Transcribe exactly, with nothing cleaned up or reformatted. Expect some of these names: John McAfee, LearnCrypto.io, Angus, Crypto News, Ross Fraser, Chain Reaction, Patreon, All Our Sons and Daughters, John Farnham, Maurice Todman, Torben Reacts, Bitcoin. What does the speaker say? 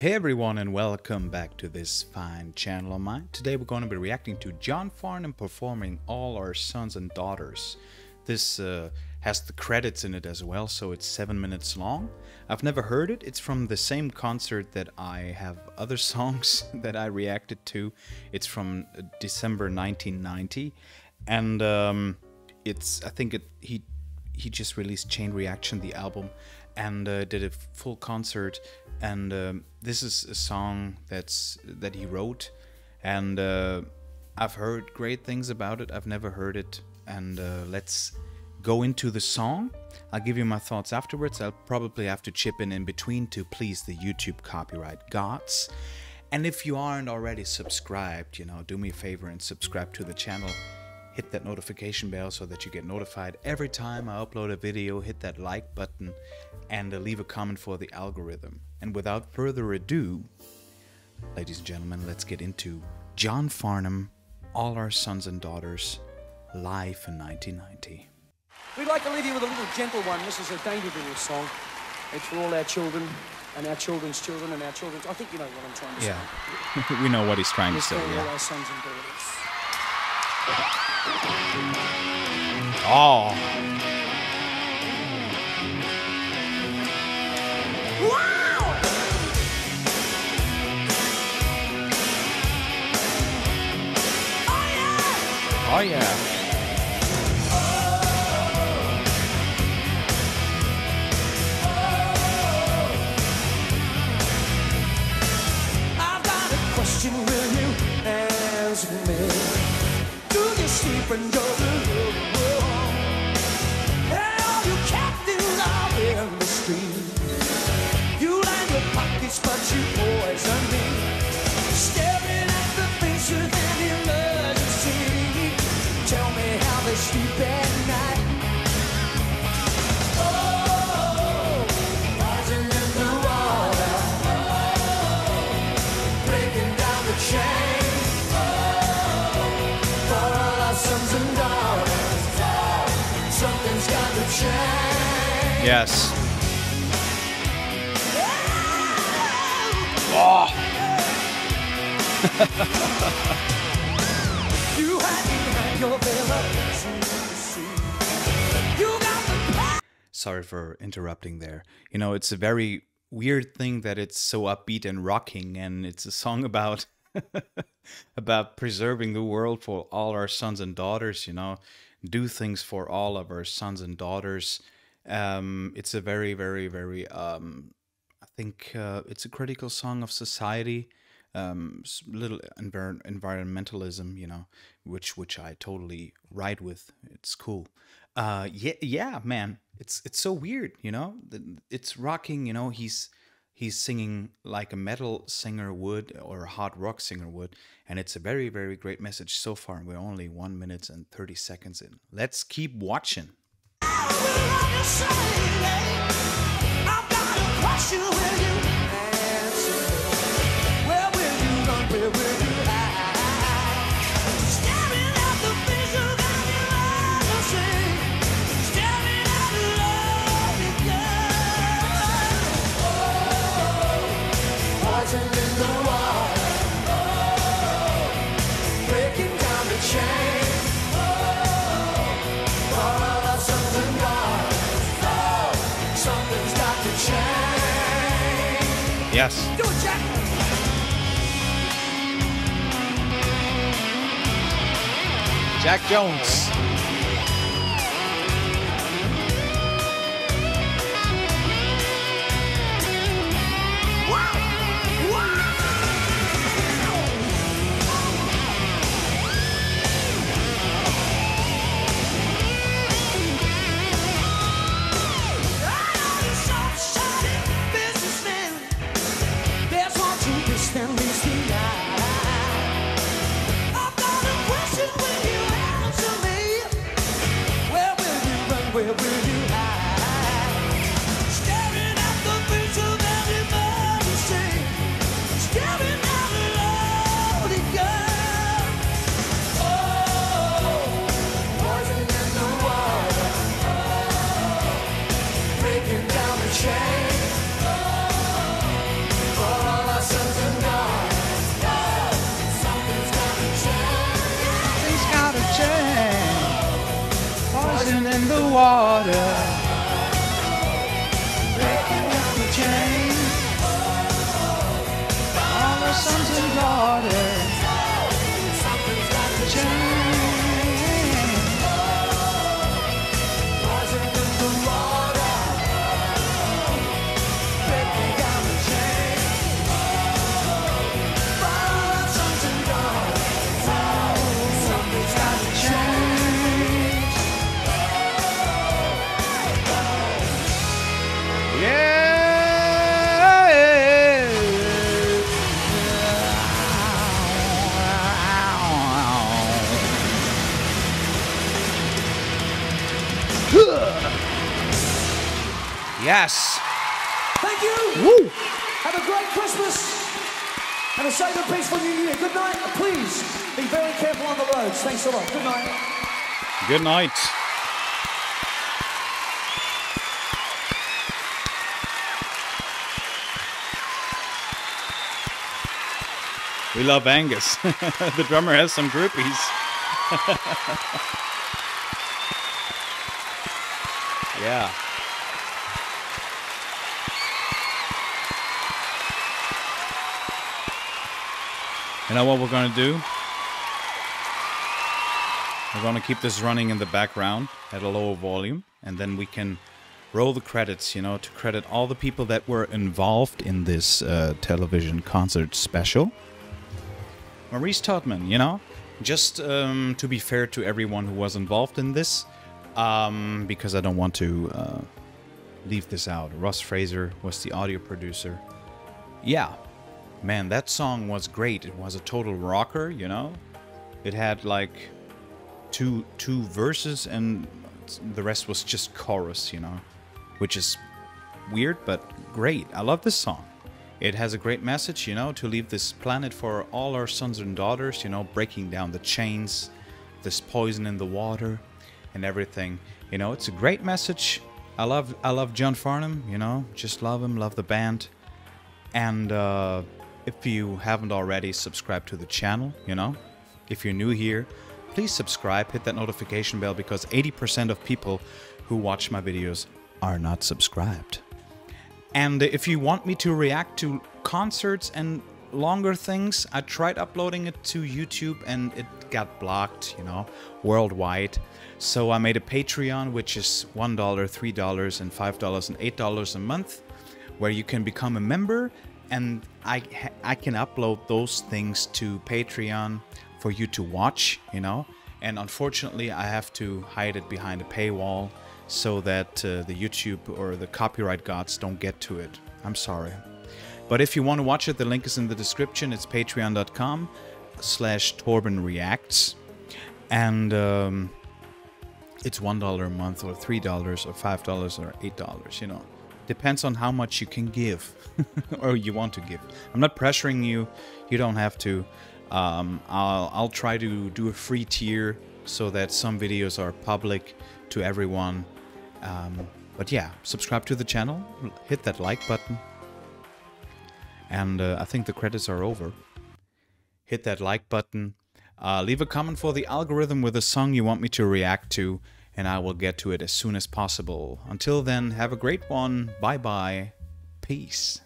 Hey everyone, and welcome back to this fine channel of mine. Today we're going to be reacting to John Farnham performing All Our Sons and Daughters. This uh, has the credits in it as well, so it's seven minutes long. I've never heard it. It's from the same concert that I have other songs that I reacted to. It's from December nineteen ninety, and um, it's I think it, he he just released Chain Reaction, the album, and uh, did a full concert. And um, this is a song that's that he wrote, and uh, I've heard great things about it. I've never heard it, and uh, let's go into the song. I'll give you my thoughts afterwards. I'll probably have to chip in in between to please the YouTube copyright gods. And if you aren't already subscribed, you know, do me a favor and subscribe to the channel. Hit that notification bell so that you get notified every time I upload a video. Hit that like button and uh, leave a comment for the algorithm. And without further ado, ladies and gentlemen, let's get into John Farnham, All Our Sons and Daughters, live in nineteen ninety. We'd like to leave you with a little gentle one. This is a Dangerfield song. It's for all our children and our children's children and our children's... I think you know what I'm trying to say. Yeah, we know what he's trying it's to say, all yeah. All our sons and daughters. Oh. Wow. Oh yeah. Oh yeah. And go to and all you captains are in the street. You line your pockets, but you poison me. Staring at the face with an emergency. Tell me how they sleep at night. Oh, rising in the water. Oh, breaking down the chain. Yes. Oh. You had your you got the Sorry for interrupting there. You know, it's a very weird thing that it's so upbeat and rocking, and it's a song about about preserving the world for all our sons and daughters, you know. Do things for all of our sons and daughters. Um, it's a very, very, very, um, I think uh, it's a critical song of society, um, little envir environmentalism, you know, which which I totally ride with. It's cool. Uh, yeah, yeah, man. It's it's so weird, you know. It's rocking, you know. He's he's singing like a metal singer would or a hard rock singer would, and it's a very, very great message so far. We're only one minute and thirty seconds in. Let's keep watching. Yes. Do it, Jack. Jack Jones. Wow. I've got a question when you answer me. water. Breaking up the chain. All our sons and daughters. Something's got to change. Rising in the water. Breaking up the chain. All our sons and daughters. Something's got to change. Yes. Thank you. Woo. Have a great Christmas and a safe and peaceful New Year. Good night. Please be very careful on the roads. Thanks a lot. Good night. Good night. We love Angus. The drummer has some groupies. Yeah. You know what we're going to do? We're going to keep this running in the background at a lower volume, and then we can roll the credits, you know, to credit all the people that were involved in this uh, television concert special. Maurice Todman, you know, just um, to be fair to everyone who was involved in this, um, because I don't want to uh, leave this out. Ross Fraser was the audio producer. Yeah. Man, that song was great. It was a total rocker, you know? It had like two two verses and the rest was just chorus, you know? Which is weird, but great. I love this song. It has a great message, you know, to leave this planet for all our sons and daughters, you know, breaking down the chains, this poison in the water and everything. You know, it's a great message. I love I love John Farnham, you know? Just love him, love the band. And uh if you haven't already, subscribe to the channel, you know? If you're new here, please subscribe, hit that notification bell, because eighty percent of people who watch my videos are not subscribed. And if you want me to react to concerts and longer things, I tried uploading it to YouTube and it got blocked, you know, worldwide. So I made a Patreon, which is one dollar, three dollars, and five dollars and eight dollars a month, where you can become a member. And I, I can upload those things to Patreon for you to watch, you know. And unfortunately, I have to hide it behind a paywall so that uh, the YouTube or the copyright gods don't get to it. I'm sorry. But if you want to watch it, the link is in the description. It's patreon.com slash Torben Reacts. And um, it's one dollar a month or three dollars or five dollars or eight dollars, you know. Depends on how much you can give or you want to give. I'm not pressuring you. You don't have to. Um, I'll, I'll try to do a free tier so that some videos are public to everyone. Um, but yeah, subscribe to the channel. Hit that like button. And uh, I think the credits are over. Hit that like button. Uh, leave a comment for the algorithm with a song you want me to react to. And I will get to it as soon as possible. Until then, have a great one. Bye-bye. Peace.